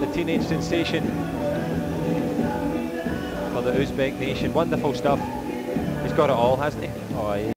the teenage sensation for the Uzbek nation. Wonderful stuff. He's got it all, hasn't he? Oh, yeah.